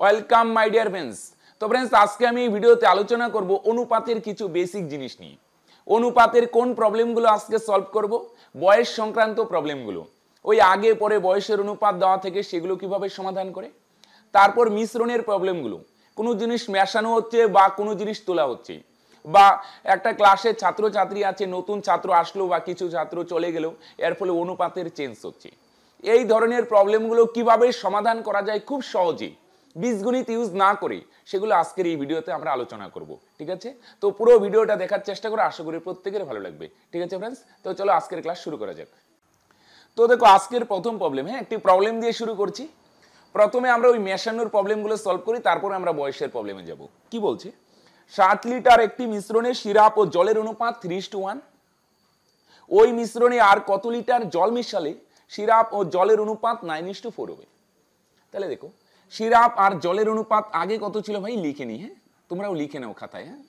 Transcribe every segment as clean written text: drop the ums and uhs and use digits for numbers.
Welcome my dear friends. তো friends আজকে আমি এই ভিডিওতে আলোচনা করব অনুপাতের কিছু বেসিক জিনিস নিয়ে। অনুপাতের কোন প্রবলেমগুলো আজকে সলভ করব, বয়স সংক্রান্ত প্রবলেমগুলো, ওই আগে পরে বয়সের অনুপাত দেওয়া থেকে সেগুলো কিভাবে সমাধান করে। তারপর মিশ্রণের প্রবলেমগুলো, কোনো জিনিস মেশানো হচ্ছে বা কোনো জিনিস তোলা হচ্ছে, বা একটা ক্লাসে ছাত্রছাত্রী আছে, নতুন ছাত্র আসলো বা কিছু ছাত্র চলে গেল, এর ফলে অনুপাতের চেঞ্জ হচ্ছে। এই ধরনের প্রবলেমগুলো কিভাবে সমাধান করা যায় খুব সহজে, বীজগণিত ইউজ না করে, সেগুলো আজকের এই ভিডিওতে আমরা আলোচনা করব। ঠিক আছে, তো পুরো ভিডিওটা দেখার চেষ্টা করো, আশা করি প্রত্যেকের ভালো লাগবে। ঠিক আছে ফ্রেন্ডস, তো চলো আজকের ক্লাস শুরু করা যাক। তো দেখো আজকের প্রথম প্রবলেম, হ্যাঁ একটি প্রবলেম দিয়ে শুরু করছি। প্রথমে আমরা ওই মেশানোর প্রবলেমগুলো সলভ করি, তারপরে আমরা বয়সের প্রবলেমে যাব। কি বলছে, 7 লিটার একটি মিশ্রণে সিরাপ ও জলের অনুপাত 3:1। ওই মিশ্রণে আর কত লিটার জল মিশালে সিরাপ ও জলের অনুপাত 9:4 হবে। তাহলে দেখো সিরাপ আর জলের অনুপাত আগে কত ছিল ভাই লিখে নি, হ্যাঁ তোমরাও লিখে নাও খাতায়। হ্যাঁ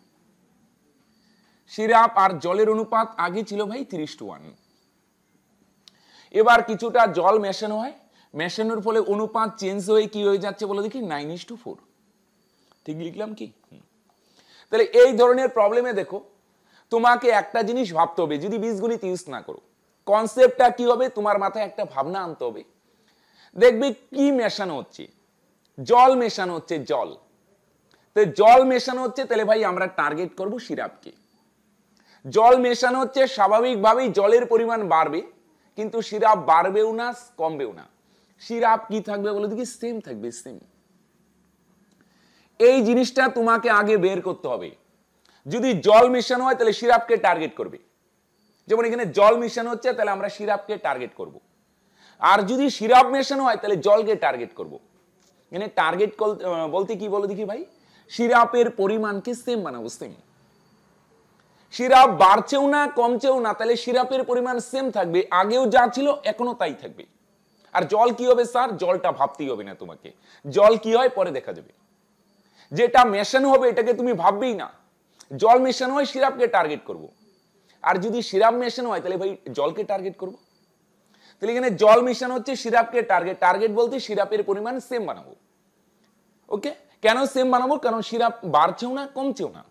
সিরাপ আর জলের অনুপাত আগে ছিল ভাই 3:1। এবার কিছুটা জল মেশানো হয়, মেশানোর ফলে অনুপাত চেঞ্জ হয়ে কি হয়ে যাচ্ছে বলে দেখি, 9:4। ঠিক লিখলাম কি? তাহলে এই ধরনের প্রবলেমে দেখো তোমাকে একটা জিনিস ভাবতে হবে, যদি বীজগণিত ইউজ না করো কনসেপ্টটা কি হবে তোমার মাথায় একটা ভাবনা আনতে হবে। দেখবে কি মেশানো হচ্ছে, জল মেশানো হচ্ছে, জল। তো জল মেশানো হচ্ছে, তাহলে ভাই আমরা টার্গেট করব সিরাপকে। জল মেশানো হচ্ছে, স্বাভাবিকভাবেই জলের পরিমাণ বাড়বে, কিন্তু সিরাপ বাড়বেও না কমবেও না, সিরাপ কি থাকবে বলে দেখি, সেম থাকবে, সেম। এই জিনিসটা তোমাকে আগে বের করতে হবে। যদি জল মেশানো হয় তাহলে সিরাপকে টার্গেট করবে, যেমন এখানে জল মেশানো হচ্ছে তাহলে আমরা সিরাপকে টার্গেট করব। আর যদি সিরাপ মেশানো হয় তাহলে জলকে টার্গেট করব। এখানে টার্গেট বলতে কি বলো দেখি ভাই, সিরাপের পরিমাণকে সেম বানাবো, সেম। সিরাপ বাড়ছেও না কমছেও না, তাহলে সিরাপের পরিমাণ সেম থাকবে, আগেও যা ছিল এখনো তাই থাকবে। আর জল কি হবে স্যার, জলটা ভাবতেই হবে না তোমাকে, জল কি হয় পরে দেখা যাবে। যেটা মেশানো হবে এটাকে তুমি ভাববেই না। জল মেশানো হয় সিরাপকে টার্গেট করব, আর যদি সিরাপ মেশানো হয় তাহলে ভাই জলকে টার্গেট করব। তাহলে এখানে জল মেশানো হচ্ছে, সিরাপকে টার্গেট, টার্গেট বলতে সিরাপের পরিমাণ সেম বানাবো। ওকে, কেন সেম বানাবো, কারণ সিরাপ বাড়ছেও না কমছেও না,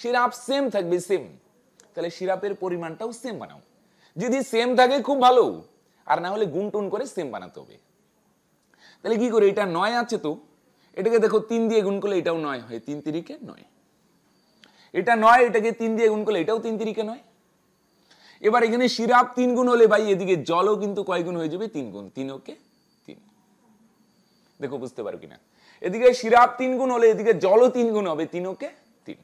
সিরাপ সেম থাকবে, সেম। তাহলে সিরাপের পরিমাণটাও সেম বানাবো, যদি সেম থাকে খুব ভালো, আর না হলে গুণ টুন করে সেম বানাতে হবে। তাহলে কি করে, এটা 9 আছে তো, এটাকে দেখো 3 দিয়ে গুণ করলে এটাও 9 হয়, 3 × 3 = 9। এটা 9, এটাকে 3 দিয়ে গুণ করলে এটাও 3 × 3 = 9। এবার এখানে সিরাপ 3 গুণ হলে ভাই এদিকে জলও কিন্তু কয় গুণ হয়ে যাবে, 3 গুণ, 3 × 3 = 3। দেখো বুঝতে পারো কিনা, এদিকে সিরাপ 3 গুণ হলে এদিকে জলও 3 গুণ হবে, 3 × 3 = 3।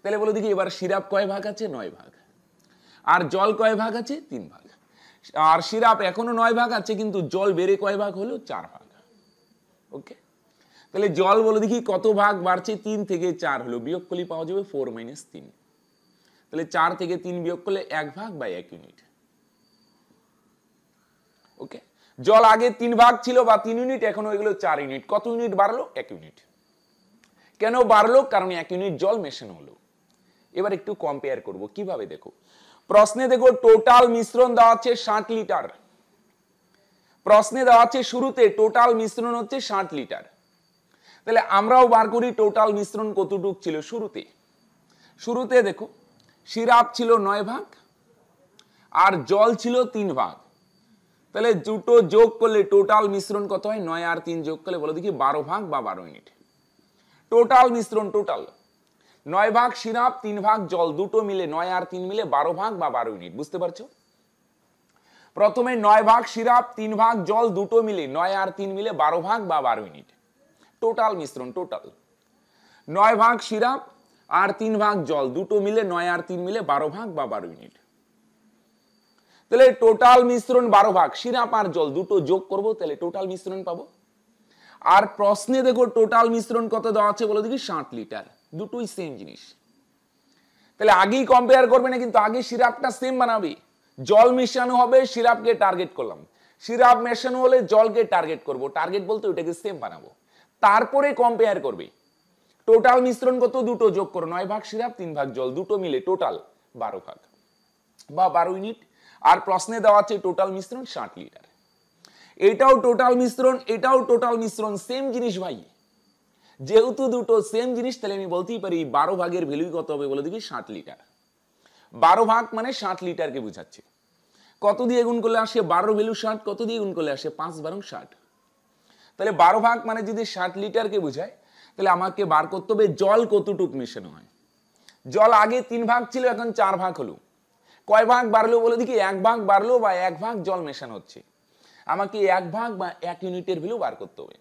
তাহলে বলো দেখি এবার সিরাপ কয় ভাগ আছে, 9 ভাগ, আর জল কয় ভাগ আছে, 3 ভাগ। আর সিরাপ এখনো 9 ভাগ আছে, কিন্তু জল বেড়ে কয় ভাগ হলো, 4 ভাগ। ওকে, তাহলে জল বলে দেখি কত ভাগ বাড়ছে, 3 থেকে 4 হলো, বিয়োগ করলে পাওয়া যাবে 4 - 3। তাহলে 4 থেকে 3 বিয়োগ করলে 1 ভাগ বা 1 ইউনিট। ওকে, জল আগে 3 ভাগ ছিল বা 3 ইউনিট, এখন হয়ে গেল 4 ইউনিট। কত ইউনিট বাড়লো, 1 ইউনিট। কেন বাড়লো, কারণ 1 ইউনিট জল মেশানো হলো। এবার একটু কম্পেয়ার করব কিভাবে, দেখো প্রশ্নে দেখো টোটাল মিশ্রণ দেওয়া আছে 60 লিটার। প্রশ্নে দেওয়া আছে শুরুতে টোটাল মিশ্রণ হচ্ছে 60 লিটার। তাহলে আমরাও বার করি টোটাল মিশ্রণ কতটুক ছিল শুরুতে। শুরুতে দেখো সিরাপ ছিল 9 ভাগ আর জল ছিল 3 ভাগ। তাহলে দুটো যোগ করলে টোটাল মিশ্রণ কত হয়, 9 আর 3 যোগ করলে বলো দেখি 12 ভাগ বা 12 ইউনিট টোটাল মিশ্রণ। টোটাল 9 ভাগ সিরাপ, 3 ভাগ জল, দুটো মিলে 9 আর 3 মিলে 12 ভাগ বা 12 ইউনিট। বুঝতে পারছো, প্রথমে 9 ভাগ সিরাপ, 3 ভাগ জল, দুটো মিলে 9 আর 3 মিলে 12 ভাগ বা 12 ইউনিট টোটাল মিশ্রণ। টোটাল 9 ভাগ সিরাপ আর 3 ভাগ জল, দুটো মিলে 9 আর 3 মিলে 12 ভাগ বা 12 ইউনিট। তাহলে টোটাল মিশ্রণ 12 ভাগ সিরাপ আর জল দুটো যোগ করবো, তাহলে টোটাল মিশ্রণ পাবো। আর প্রশ্নে দেখো টোটাল মিশ্রণ কত দেওয়া আছে বলো দেখি, 60 লিটার। দুটোই সেম জিনিস, তাহলে আগেই কম্পেয়ার করবে না, কিন্তু আগে সিরাপটা সেম বানাবে। জল মেশানো হবে, সিরাপকে টার্গেট করলাম, সিরাপ মেশানো হলে জলকে টার্গেট করব, টার্গেট বলতে ওটাকে সেম বানাবো। তারপরে কম্পেয়ার করবে টোটাল মিশ্রণ কত, দুটো যোগ করো, 9 ভাগ সিরাপ, 3 ভাগ জল, দুটো মিলে টোটাল 12 ভাগ বা 12 ইউনিট। আর প্রশ্নে দেওয়া আছে টোটাল মিশ্রণ 60 লিটার। এটাও টোটাল মিশ্রণ, এটাও টোটাল মিশ্রণ, সেম জিনিস ভাই। যেহেতু দুটো সেম জিনিস তাহলে আমি বলতেই পারি 12 ভাগের ভ্যালু কত হবে বলে দেখি 60 লিটার। 12 ভাগ মানে 60 লিটারকে বোঝাচ্ছে। কত দিয়ে গুণ করলে আসে 12 ভ্যালু 60, কত দিয়ে গুণ করলে আসে 5 × 12 = 60। তাহলে 12 ভাগ মানে যদি 60 লিটারকে বোঝায় তাহলে আমাকে বার করতে হবে জল কতটুক মেশানো হয়। জল আগে 3 ভাগ ছিল, এখন 4 ভাগ হলো। কয় ভাগ বাড়লো বলে দেখি 1 ভাগ বাড়লো বা 1 ভাগ জল মেশানো হচ্ছে। আমাকে 1 ভাগ বা 1 ইউনিটের ভ্যালু বার করতে হবে।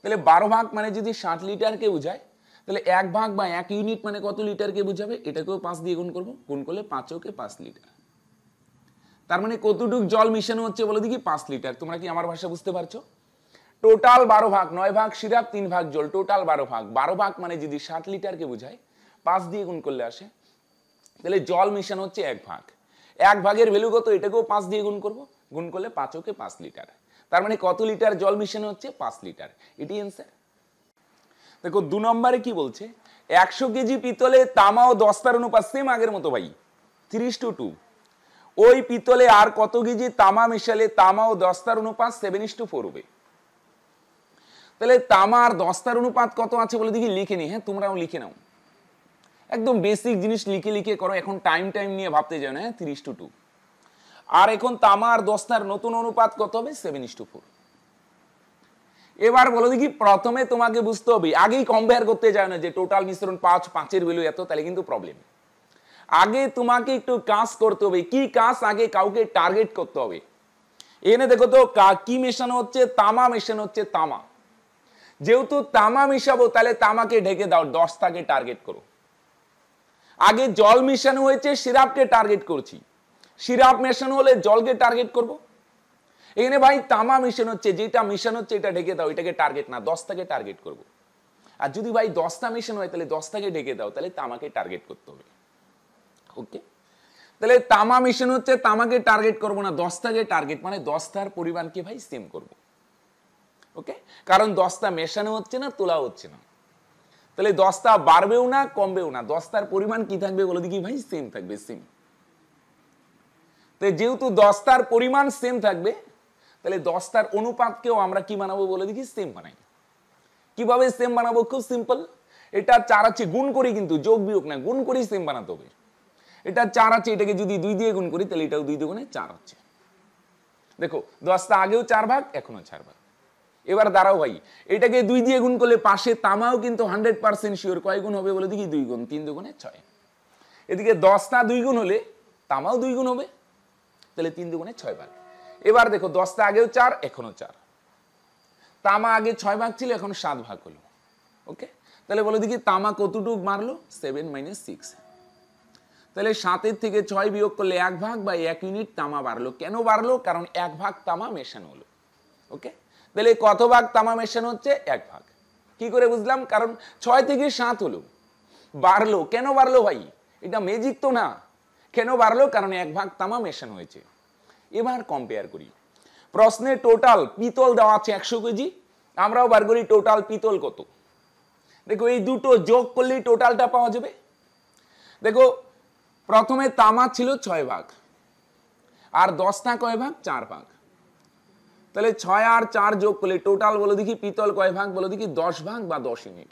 তাহলে 12 ভাগ মানে যদি 60 লিটারকে বোঝায় তাহলে 1 ভাগ বা 1 ইউনিট মানে কত লিটারকে বোঝাবে, এটাকেও 5 দিয়ে গুণ করবো। গুণ করলে 5 × 5 = 5 লিটার। তার মানে কতটুক জল মিশানো হচ্ছে বলে দেখি 5 লিটার। তোমরা কি আমার ভাষা বুঝতে পারছো? টোটাল 12 ভাগ, 9 ভাগ সিরাপ 3 ভাগ জল, টোটাল 12 ভাগ। 12 ভাগ মানে যদি 60 লিটারকে বোঝায় 5 দিয়ে গুণ করলে আসে, তাহলে জল মিশানো হচ্ছে 1 ভাগ। 1 ভাগের ভ্যালু কত, এটাকেও 5 দিয়ে গুণ করবো। গুণ করলে 5 × 5 লিটার। তার মানে কত লিটার জল মিশানো হচ্ছে, 5 লিটার। এটি অ্যান্সার। দেখো 2 নম্বরে কি বলছে, 100 কেজি পিতলে তামা ও দস্তার অনুপাত সেম আগের মতো ভাই 3:2। ওই পিতলে আর কত কেজি তামা মিশালে তামা ও দস্তার অনুপাত 7:4 হবে। তাহলে তামা আর দস্তার অনুপাত কত আছে বলে দেখি লিখে নি। হ্যাঁ তোমরাও লিখে নাও, একদম বেসিক জিনিস লিখে লিখে করো, এখন টাইম নিয়ে ভাবতে যাও না। হ্যাঁ 3:2। আর এখন তামা আর দস্তার নতুন অনুপাত কত হবে, 7:4। এবার বলো দেখি প্রথমে তোমাকে বুঝতে হবে, আগেই কম্পেয়ার করতে যায় না যে টোটাল মিশ্রণ 5, 5-এর ভ্যালু এত, তাহলে কিন্তু প্রবলেম। আগে তোমাকে একটু কাজ করতে হবে। কি কাজ? আগে কাউকে টার্গেট করতে হবে। এনে দেখো তো কি মেশানো হচ্ছে, তামা মেশানো হচ্ছে। তামা, যেহেতু তামা মেশাবো তাহলে তামাকে ঢেকে দাও, দস্তাকে টার্গেট করো। আগে জল মেশানো হয়েছে, সিরাপকে টার্গেট করছি। সিরাপ মেশানো হলে জলকে টার্গেট করবো। এখানে ভাই তামা মিশানো হচ্ছে, যেটা মিশানো হচ্ছে এটা ঢেকে দাও, এটাকে টার্গেট না, দস্তাকে টার্গেট করব। আর যদি ভাই দস্তা মিশানো হয় তাহলে দস্তাকে ঢেকে দাও, তাহলে তামাকে টার্গেট করতে হবে। ওকে, তাহলে তামা মিশানো হচ্ছে, তামাকে টার্গেট করব না, দস্তাকে টার্গেট, মানে দস্তার পরিমাণকে ভাই সেম করব। ওকে, কারণ দস্তা মেশানো হচ্ছে না, তোলা হচ্ছে না, তাহলে দস্তা বাড়বেও না কমবেও না, দস্তার পরিমাণ কি থাকবে বলে দেখি ভাই সেম থাকবে। সেম, যেহেতু দস্তার পরিমাণ সেম থাকবে তাহলে দস্তার অনুপাতকেও আমরা কি বানাবো বলে দেখি সেম বানাই। কিভাবে সেম বানাবো? খুব সিম্পল। এটা 4 আছে, গুণ করি, কিন্তু যোগ বিয়োগ না, গুণ করি সেম বানাতে হবে। এটা 4 আছে, এটাকে যদি 2 দিয়ে গুণ করি তাহলে এটাও 2 × 2 = 4 হচ্ছে। দেখো দস্তা আগেও 4 ভাগ, এখনো 4 ভাগ। এবার দাঁড়াও ভাই, এটাকে 2 দিয়ে গুণ করলে পাশে তামাও কিন্তু 100% শিওর কয় গুণ হবে বলে দেখি 2 গুণ, 3 × 2 = 6। এদিকে দস্তা 2 গুণ হলে তামাও 2 গুণ হবে, তাহলে 3 × 2 = 6 ভাগ। এবার দেখো দস্তা আগেও 4, এখনো 4, তামা আগে 6 ভাগ ছিল, এখন 7 ভাগ হলো। ওকে, তাহলে বলো দেখি তামা কতটুক মারলো, 7 - 6। তাহলে 7 থেকে 6 বিয়োগ করলে 1 ভাগ বা 1 ইউনিট তামা বাড়লো। কেন বাড়লো? কারণ 1 ভাগ তামা মেশানো হলো। ওকে, তাহলে কত ভাগ তামা মেশানো হচ্ছে, 1 ভাগ। কি করে বুঝলাম? কারণ 6 থেকে 7 হলো, বাড়লো। কেন বাড়লো ভাই? এটা ম্যাজিক তো না। কেন বাড়লো? কারণ 1 ভাগ তামা মেশানো হয়েছে। এবার কম্পেয়ার করি, প্রশ্নে টোটাল পিতল দেওয়া আছে 100 কেজি, আমরাও বার করি টোটাল পিতল কত। দেখো এই দুটো যোগ করলেই টোটালটা পাওয়া যাবে। দেখো প্রথমে তামা ছিল 6 ভাগ আর দস্তা কয় ভাগ, 4 ভাগ। তাহলে 6 আর 4 যোগ করলে টোটাল বলে দেখি পিতল কয় ভাগ বলে দেখি 10 ভাগ বা 10 ইউনিট।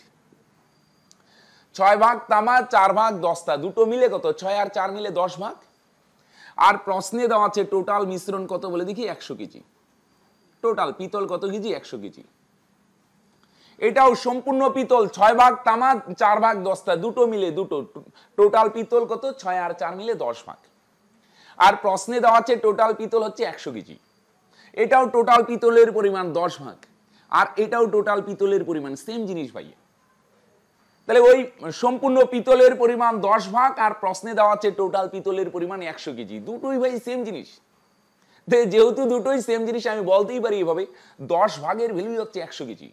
6 ভাগ তামা, 4 ভাগ দস্তা, দুটো মিলে কত, 6 আর 4 মিলে 10 ভাগ। আর প্রশ্নে দেওয়া আছে টোটাল মিশ্রণ কত বলে দেখি 100 কেজি, টোটাল পিতল কত কেজি, 100 কেজি। এটাও সম্পূর্ণ পিতল, 6 ভাগ তামা, 4 ভাগ দস্তা, দুটো মিলে দুটো, টোটাল পিতল কত, 6 আর 4 মিলে 10 ভাগ। আর প্রশ্নে দেওয়া আছে টোটাল পিতল হচ্ছে 100 কেজি, এটাও টোটাল পিতলের পরিমাণ 10 ভাগ আর এটাও টোটাল পিতলের পরিমাণ, সেম জিনিস ভাই। তাহলে ওই সম্পূর্ণ পিতলের পরিমাণ 10 ভাগ আর প্রশ্নে দেওয়া আছে টোটাল পিতলের পরিমাণ 100 কেজি, দুটোই ভাই সেম জিনিস। যেহেতু দুটোই সেম জিনিস আমি বলতেই পারি এভাবে, 10 ভাগের ভ্যালু হচ্ছে 100 কেজি।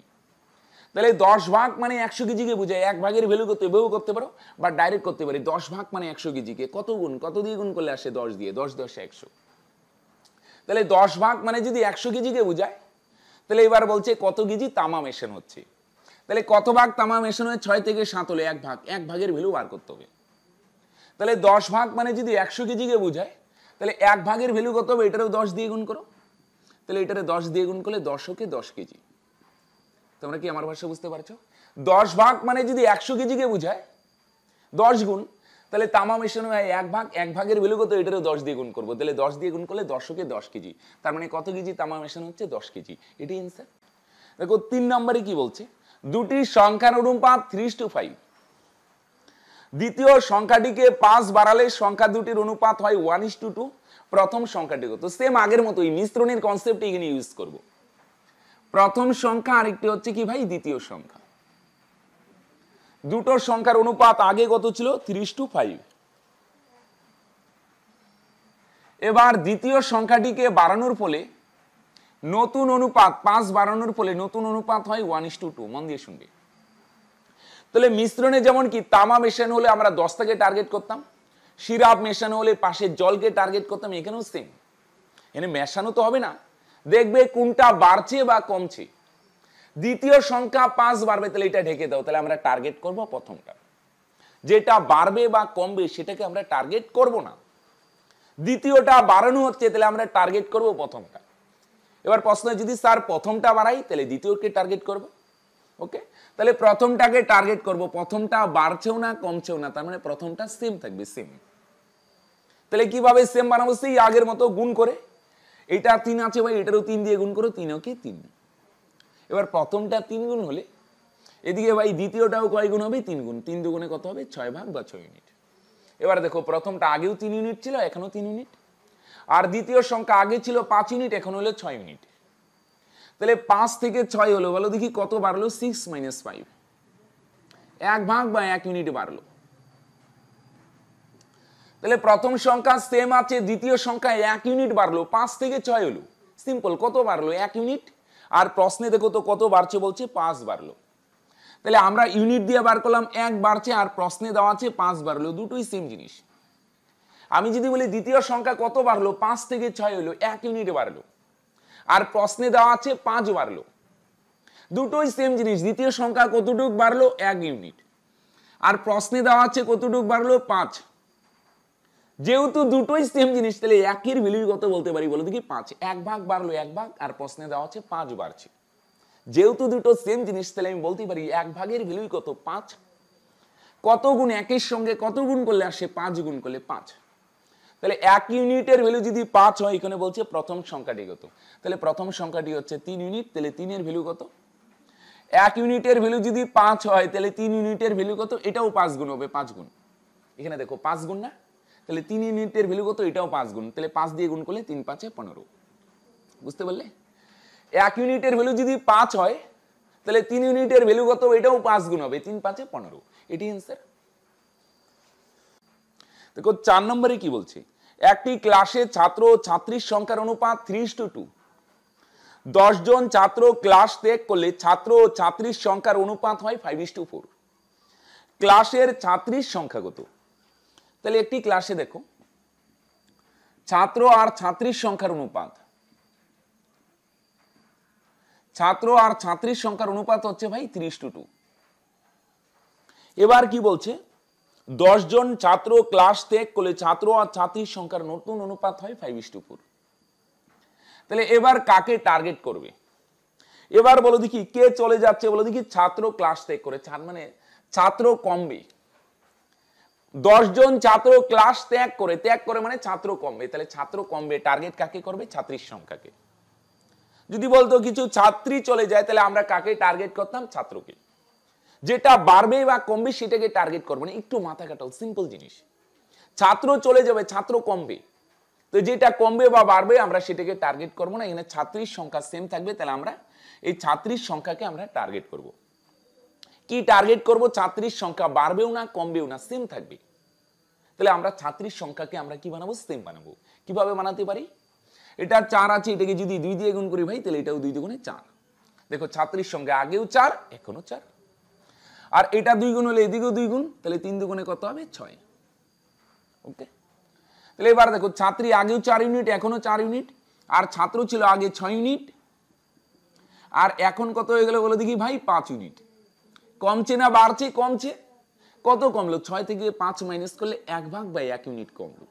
তাহলে 10 ভাগ মানে 100 কেজিকে বোঝায়, 1 ভাগের ভ্যালু করতে এভাবেও করতে পারো বা ডাইরেক্ট করতে পারি। 10 ভাগ মানে 100 কেজিকে কত গুণ, কত দিয়ে গুণ করলে আসে 10 দিয়ে, 10 × 10 = 100। তাহলে 10 ভাগ মানে যদি 100 কেজিকে বোঝায় তাহলে এবার বলছে কত কেজি তামা মেশানো হচ্ছে। তাহলে কত ভাগ তামা মেশানো হয়, 6 থেকে 7 হলে 1 ভাগ, 1 ভাগের ভ্যালু বার করতে হবে। তাহলে 10 ভাগ মানে যদি 100 কেজিকে বোঝায় তাহলে 1 ভাগের ভ্যালু কত হবে, এটারও 10 দিয়ে গুণ করো। তাহলে এটারে 10 দিয়ে গুণ করলে 10 কে 10 কেজি। তোমরা কি আমার ভাষা বুঝতে পারছো? 10 ভাগ মানে যদি 100 কেজি কে বোঝায় 10 গুণ তাহলে তামা মেশানো হয় 1 ভাগ, 1 ভাগের ভ্যালু কত, এটারে 10 দিয়ে গুণ করব, তাহলে 10 দিয়ে গুণ করলে 10 কে 10 কেজি। তার মানে কত কেজি তামা মেশানো হচ্ছে? 10 কেজি। এটাই आंसर। দেখো 3 নম্বরে কি বলছে, দুটি সংখ্যার অনুপাত 3:5, দ্বিতীয় সংখ্যাটিকে 5 বাড়ালে সংখ্যা দুটির অনুপাত হয় 1:2, প্রথম সংখ্যাটি কত? সেম আগের মতই মিশ্রণের কনসেপ্ট এখানে ইউজ করব। প্রথম সংখ্যা আর একটি হচ্ছে কি ভাই দ্বিতীয় সংখ্যা, দুটো সংখ্যার অনুপাত আগে কত ছিল? 3:5। এবার দ্বিতীয় সংখ্যাটিকে বাড়ানোর ফলে নতুন অনুপাত, 5 বাড়ানোর ফলে নতুন অনুপাত হয় 1:2। মন দিয়ে শুনবে। তাহলে মিশ্রণে যেমন কি তামা মেশানো হলে আমরা 10টাকে টার্গেট করতাম, সিরাপ মেশানো হলে পাশে জলকে টার্গেট করতাম, এখানেও সেম। এখানে মেশানো তো হবে না, দেখবে কোনটা বাড়ছে বা কমছে। দ্বিতীয় সংখ্যা 5 বাড়বে, তাহলে এটা ঢেকে দাও, তাহলে আমরা টার্গেট করব প্রথমটা, যেটা বাড়বে বা কমবে সেটাকে আমরা টার্গেট করব না। দ্বিতীয়টা বাড়ানো হচ্ছে, তাহলে আমরা টার্গেট করব প্রথমটা। এবার প্রশ্ন যদি স্যার প্রথমটা বাড়াই তাহলে দ্বিতীয়কে টার্গেট করব, ওকে? তাহলে প্রথমটাকে টার্গেট করব, প্রথমটা বাড়ছেও না কমছেও না, তার মানে প্রথমটা সেম থাকবে। সেম তাহলে কিভাবে সেম বানাবো? সেই আগের মতো গুণ করে। এটা 3 আছে ভাই, এটারও 3 দিয়ে গুণ করো, 3 কে 3। এবার প্রথমটা 3 গুণ হলে এদিকে ভাই দ্বিতীয়টাও কয় গুণ হবে? 3 গুণ, 3 দুগুণে কত হবে? 6 ভাগ বা 6 ইউনিট। এবার দেখো প্রথমটা আগেও 3 ইউনিট ছিল, এখনো 3 ইউনিট, আর দ্বিতীয় সংখ্যা আগে ছিল 5 ইউনিট, এখন হলো 6 ইউনিট। তাহলে 5 থেকে 6 হলো, বলো দেখি কত বাড়লো? 6 - 5, 1 ভাগ বা 1 ইউনিট বাড়লো। তাহলে প্রথম সংখ্যা সেম আছে, দ্বিতীয় সংখ্যা 1 ইউনিট বাড়লো, 5 থেকে 6 হলো। সিম্পল, কত বাড়লো? 1 ইউনিট। আর প্রশ্নে দেখো তো কত বাড়ছে বলছে? 5 বাড়লো। তাহলে আমরা ইউনিট দিয়ে বার করলাম, 1 বাড়ছে, আর প্রশ্নে দেওয়া আছে 5 বাড়লো, দুটোই সেম জিনিস। আমি যদি বলি দ্বিতীয় সংখ্যা কত বাড়লো? 5 থেকে 6 হলো, 1 ইউনিট বাড়লো, আর প্রশ্নে দেওয়া আছে 5 বাড়লো, দুটোই সেম জিনিস। দ্বিতীয় সংখ্যা কতটুক বাড়লো? 1 ইউনিট, আর প্রশ্নে দেওয়া আছে কতটুক বাড়লো? 5। যেহেতু দুটোই সেম জিনিস তাহলে একের ভ্যালু কত বলতে পারি? বলো দেখি 5। 1 ভাগ বাড়লো 1 ভাগ, আর প্রশ্নে দেওয়া আছে 5 বাড়ছে। যেহেতু দুটো সেম জিনিস তাহলে আমি বলতে পারি 1 ভাগের ভ্যালু কত? 5। কত গুণ? 1-এর সঙ্গে কত গুণ করলে আসে? 5 গুণ করলে 5। তাহলে 1 ইউনিটের ভ্যালু যদি 5 হয়, এখানে বলছে প্রথম সংখ্যাটি কত? তাহলে প্রথম সংখ্যাটি হচ্ছে 3 ইউনিট, তাহলে 3-এর ভ্যালু কত? 1 ইউনিটের ভ্যালু যদি 5 হয় তাহলে 3 ইউনিটের ভ্যালু কত? এটাও 5 গুণ হবে, 5 গুণ। এখানে দেখো 5 গুণ না, তাহলে 3 ইউনিটের ভ্যালু কত? এটাও 5 গুণ, তাহলে 5 দিয়ে গুণ করলে 3 × 5 = 15। বুঝতে পারলে? 1 ইউনিটের ভ্যালু যদি 5 হয় তাহলে 3 ইউনিটের ভ্যালু কত? এটাও 5 গুণ হবে, 3 × 5 = 15। এটি অ্যান্সার। দেখো 4 নম্বরে কি বলছে, একটি ক্লাসে ছাত্র ও ছাত্রীর সংখ্যার অনুপাত 3:2, 10 জন ছাত্র ক্লাস ত্যাগ করলে ছাত্র ও ছাত্রীর সংখ্যার অনুপাত হয় 5:4, ক্লাসের ছাত্রীর সংখ্যা কত? তাহলে একটি ক্লাসে দেখো ছাত্র আর ছাত্রীর সংখ্যার অনুপাত, ছাত্র আর ছাত্রীর সংখ্যার অনুপাত হচ্ছে ভাই 3:2। এবার কি বলছে, 10 জন ছাত্র ক্লাস ত্যাগ করলে ছাত্র আর ছাত্রীর সংখ্যার নতুন অনুপাত হয় 5:4। তাহলে এবার কাকে টার্গেট করবে? এবার বলো দেখি কে চলে যাচ্ছে? বলো দেখি ছাত্র ক্লাস ত্যাগ করে, মানে ছাত্র কমবে। 10 জন ছাত্র ক্লাস ত্যাগ করে মানে ছাত্র কমবে, তাহলে ছাত্র কমবে, টার্গেট কাকে করবে? ছাত্রীর সংখ্যাকে। যদি বলতো কিছু ছাত্রী চলে যায় তাহলে আমরা কাকে টার্গেট করতাম? ছাত্রকে। যেটা বাড়বে বা কমবে সেটাকে টার্গেট করবো না, একটু মাথা কাটাও, সিম্পল জিনিস। ছাত্র চলে যাবে, ছাত্র কমবে, তো যেটা কমবে বা বাড়বে আমরা সেটাকে টার্গেট করবো না। এখানে ছাত্রীর সংখ্যা সেম থাকবে, তাহলে আমরা এই ছাত্রীর সংখ্যাকে আমরা টার্গেট করব। কি টার্গেট করব? ছাত্রীর সংখ্যা বাড়বেও না কমবেও না, সেম থাকবে। তাহলে আমরা ছাত্রীর সংখ্যাকে আমরা কি বানাবো? সেম বানাবো। কিভাবে বানাতে পারি? এটা 4 আছে, এটাকে যদি 2 দিয়ে গুণ করি ভাই তাহলে এটাও 2 দুগুণে 4। দেখো ছাত্রীর সংখ্যা আগেও 4 এখনো 4, আর এটা 2 গুণ হলে এদিকেও 2 গুণ, তাহলে 3 দুগুণে কত হবে? 6, ওকে? তাহলে এবার দেখো ছাত্রী আগেও 4 ইউনিট এখনো 4 ইউনিট, আর ছাত্র ছিল আগে 6 ইউনিট, আর এখন কত হয়ে গেল বলো দেখি ভাই? 5 ইউনিট। কমছে না বাড়ছে? কমছে। কত কমলো? 6 থেকে 5 মাইনাস করলে 1 ভাগ বা 1 ইউনিট কমলো।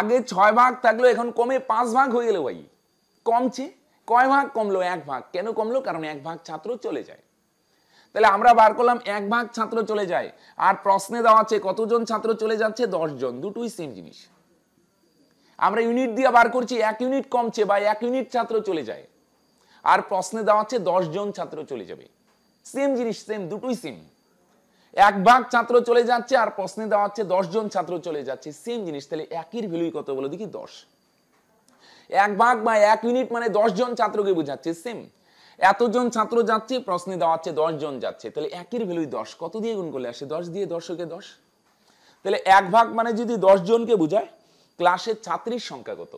আগে 6 ভাগ থাকলো, এখন কমে 5 ভাগ হয়ে গেল ভাই। कम छे कय भाग कमलो एक भाग केन कमलो कारण एक भाग छात्र चले जाए তাহলে আমরা বার করলাম এক ভাগ ছাত্র চলে যায় আর প্রশ্নে দেওয়া আছে কতজন ছাত্র চলে যাচ্ছে 10 জন দুটোই সেম জিনিস আমরা ইউনিট দিয়ে বার করছি এক ইউনিট কমছে বা এক ইউনিট ছাত্র চলে যায় আর প্রশ্নে দেওয়া আছে 10 জন ছাত্র চলে যাবে সেম জিনিস সেম দুটোই সেম এক ভাগ ছাত্র চলে যাচ্ছে আর প্রশ্নে দেওয়া আছে 10 জন ছাত্র চলে যাচ্ছে সেম জিনিস তাহলে একের ভ্যালু কত বলো দেখি 10 এক ভাগ বা এক ইউনিট মানে 10 জন ছাত্রকে বোঝাচ্ছে সেম এতজন ছাত্র যাচ্ছে প্রশ্নে দেওয়া আছে 10 জন যাচ্ছে তাহলে একের ভ্যালু 10 কত দিয়ে গুণ করলে আসে 10 দিয়ে 10 কে 10 তাহলে এক ভাগ মানে যদি 10 জনকে বোঝায় ক্লাসে ছাত্রীর সংখ্যা কত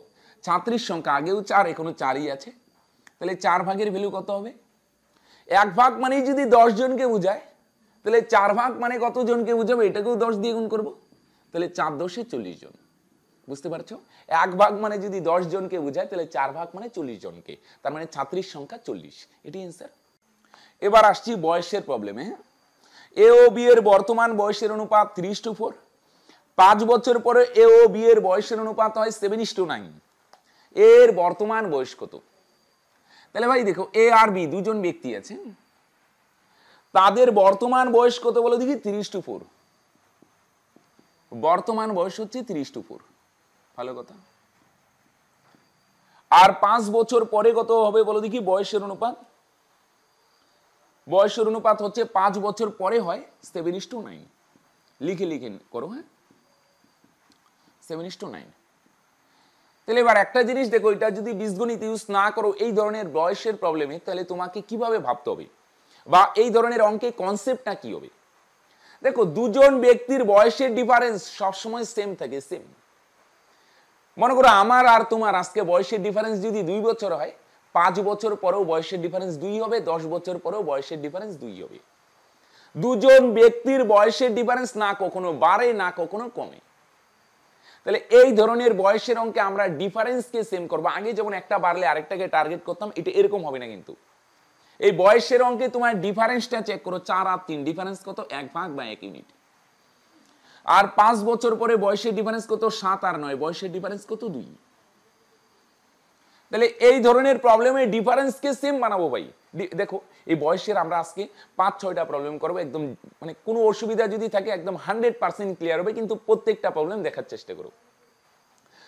ছাত্রীর সংখ্যা আগেও 4 এখনো 4ই আছে তাহলে 4 ভাগের ভ্যালু কত হবে এক ভাগ মানে যদি 10 জনকে বোঝায় তাহলে 4 ভাগ মানে কত জনকে বোঝাবে এটাকেও 10 দিয়ে গুণ করব তাহলে 4 10 এ 40 জন বুঝতে পারছো এক ভাগ মানে যদি 10 জনকে বোঝায় তাহলে 4 ভাগ মানে 40 জনকে তার মানে ছাত্রীর সংখ্যা 40 এটাই आंसर এবার আসছি বয়সের প্রবলেমে এ ও বি এর বর্তমান বয়সের অনুপাত 30:4 5 বছর পরে এ ও বি এর বয়সের অনুপাত হয় 7:9 এর বর্তমান বয়স কত তাহলে ভাই দেখো এ আর বি দুজন ব্যক্তি আছে তাদের বর্তমান বয়স কত বলো দেখি 30:4 বর্তমান বয়স হচ্ছে 30:4 ভালো কথা আর 5 বছর পরে কত হবে বলো দেখি বয়সের অনুপাত হচ্ছে 5 বছর পরে হয় 7:9 লিখে করো হ্যাঁ 7:9 তাহলে এবার একটা জিনিস দেখো এটা যদি বীজগণিত ইউজ না করো এই ধরনের বয়সের প্রবলেমে তাহলে তোমাকে কিভাবে ভাবতে হবে বা এই ধরনের অঙ্কে কনসেপ্টটা কি হবে দেখো দুজন ব্যক্তির বয়সের ডিফারেন্স সব সময় সেম থাকে সেম মনে করো আমার আর তোমার আজকে বয়সের ডিফারেন্স যদি 2 বছর হয় 5 বছর পরেও বয়সের ডিফারেন্স 2 হবে 10 বছর পরেও বয়সের ডিফারেন্স 2 হবে দুজন ব্যক্তির বয়সের ডিফারেন্স না কখনো বাড়ে না কখনো কমে তাহলে এই ধরনের বয়সের অঙ্কে আমরা ডিফারেন্সকে সেম করব আগে যেমন একটা বাড়লে আরেকটাকে টার্গেট করতাম এটা এরকম হবে না কিন্তু এই বয়সের অঙ্কে তোমার ডিফারেন্সটা চেক করো 4 আর 3 ডিফারেন্স কত 1 ভাগ বা 1 ইউনিট আর 5 বছর পরে বয়সের ডিফারেন্স কত 7 আর 9 বয়সের ডিফারেন্স কত 2 তাহলে এই ধরনের প্রবলেমে ডিফারেন্সকে সেম বানাবো ভাই দেখো এই বয়সের আমরা আজকে 5-6টা প্রবলেম করব একদম মানে কোনো অসুবিধা যদি থাকে একদম 100% ক্লিয়ার হবে কিন্তু প্রত্যেকটা প্রবলেম দেখার চেষ্টা করো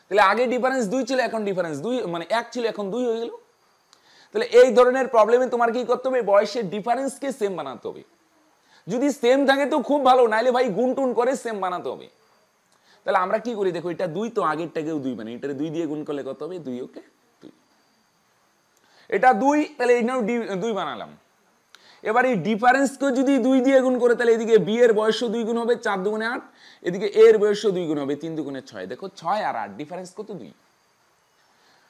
তাহলে আগে ডিফারেন্স 2 ছিল এখন ডিফারেন্স 2 মানে 1 ছিল এখন 2 হয়ে গেল তাহলে এই ধরনের প্রবলেমে তোমার কি করতে হবে বয়সের ডিফারেন্সকে সেম বানাতে হবে যদি सेम থাকে তো খুব ভালো নাইলে ভাই গুণটুন করে सेम বানাতে হবে তাহলে আমরা কি করি দেখো এটা 2 তো আগেরটাকেও 2 মানে এটারে 2 দিয়ে গুণ করলে কত হবে 2 ওকে 2 এটা 2 তাহলে এখানেও 2 বানালাম এবার এই ডিফারেন্সকে যদি 2 দিয়ে গুণ করে তাহলে এদিকে b এর বয়সও 2 গুণ হবে 4 2 গুণে 8 এদিকে a এর বয়সও 2 গুণ হবে 3 2 গুণে 6 দেখো 6 আর 8 ডিফারেন্স কত 2